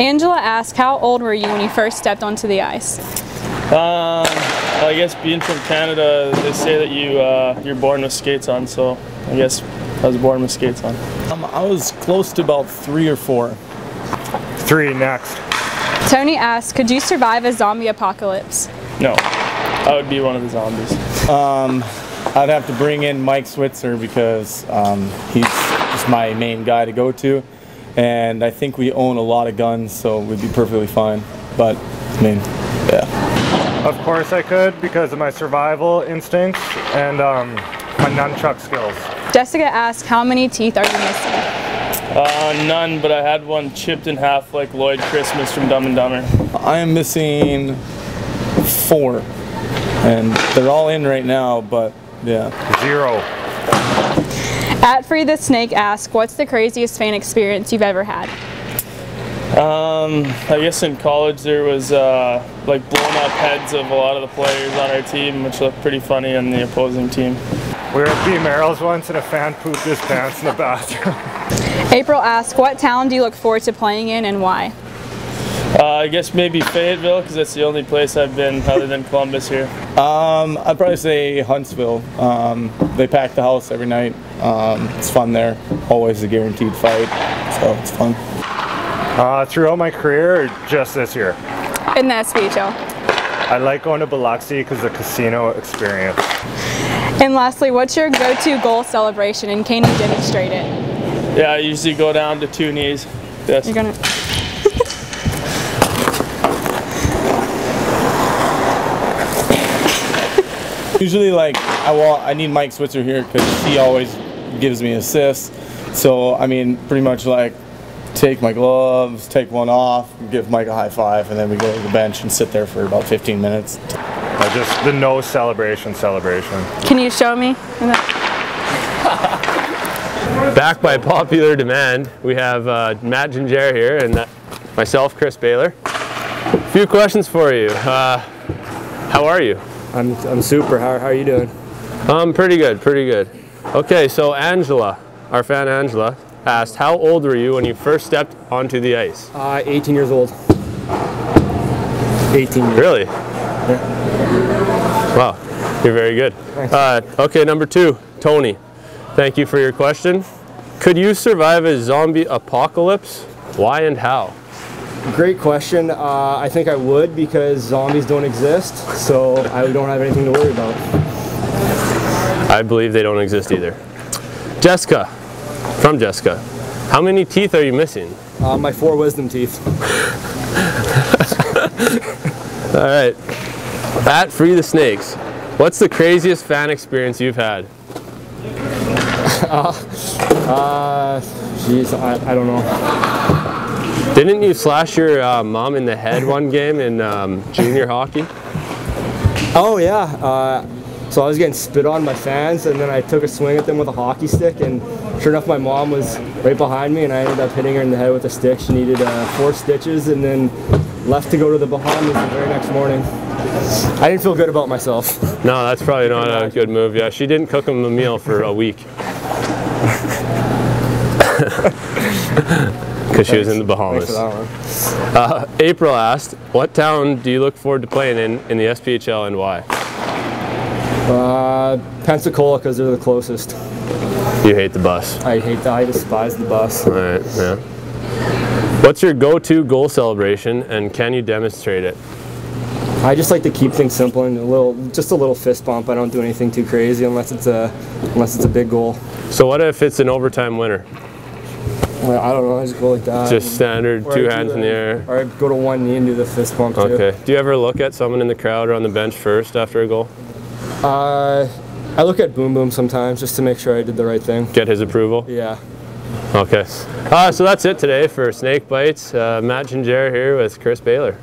Angela asked, how old were you when you first stepped onto the ice? I guess being from Canada, they say that you're born with skates on, so I guess I was born with skates on. I was close to about 3 or 4. 3 next. Tony asked, could you survive a zombie apocalypse? No, I would be one of the zombies. I'd have to bring in Mike Switzer because he's just my main guy to go to, and I think we own a lot of guns, so we'd be perfectly fine. But I mean, yeah. Of course I could, because of my survival instincts and my nunchuck skills. Jessica asked, how many teeth are you missing? None, but I had one chipped in half like Lloyd Christmas from Dumb and Dumber. I am missing 4, and they're all in right now, but yeah. 0. At Free the Snake asks, what's the craziest fan experience you've ever had? I guess in college there was like blown up heads of a lot of the players on our team, which looked pretty funny on the opposing team. We were at Merrill's once and a fan pooped his pants in the bathroom. April asks, what town do you look forward to playing in and why? I guess maybe Fayetteville, because that's the only place I've been other than Columbus here. I'd probably say Huntsville. They pack the house every night. It's fun there. Always a guaranteed fight, so it's fun. Throughout my career or just this year? In that SPHL. I like going to Biloxi because the casino experience. And lastly, what's your go-to goal celebration, and can you demonstrate it? Yeah, I usually go down to 2 knees. Yes. You're gonna. Usually, like, I need Mike Switzer here because he always gives me assists. So I mean, pretty much like, take my gloves, take one off, give Mike a high five, and then we go to the bench and sit there for about 15 minutes. Just the no celebration. Can you show me? Back by popular demand, we have Matt Gingera here and myself, Chris Bailer. A few questions for you. How are you? I'm super. How are you doing? Pretty good. Okay, so Angela, our fan Angela, asked, how old were you when you first stepped onto the ice? 18 years old. 18 years. Really? Yeah. Wow, you're very good. Thanks. Okay, number 2, Tony. Thank you for your question. Could you survive a zombie apocalypse? Why and how? Great question. I think I would, because zombies don't exist, so I don't have anything to worry about. I believe they don't exist either. Jessica, from Jessica, how many teeth are you missing? My 4 wisdom teeth. All right. At Free the Snakes, what's the craziest fan experience you've had? Geez, I don't know. Didn't you slash your mom in the head one game in junior hockey? Oh yeah, so I was getting spit on by fans, and then I took a swing at them with a hockey stick, and sure enough my mom was right behind me and I ended up hitting her in the head with a stick. She needed 4 stitches and then left to go to the Bahamas the very next morning. I didn't feel good about myself. No, that's probably not a good move. Yeah, she didn't cook him a meal for a week. Because she was in the Bahamas. April asked, what town do you look forward to playing in the SPHL and why? Pensacola, because they're the closest. You hate the bus. I despise the bus. All right, yeah. What's your go-to goal celebration and can you demonstrate it? I just like to keep things simple and just a little fist bump. I don't do anything too crazy unless it's a big goal. So what if it's an overtime winner? Well, I don't know. I just go like that. Just standard, two hands in the air. Or I go to one knee and do the fist bump too. Okay. Do you ever look at someone in the crowd or on the bench first after a goal? I look at Boom Boom sometimes just to make sure I did the right thing. Get his approval? Yeah. Okay. So that's it today for Snake Bites. Matt Gingera here with Chris Bailer.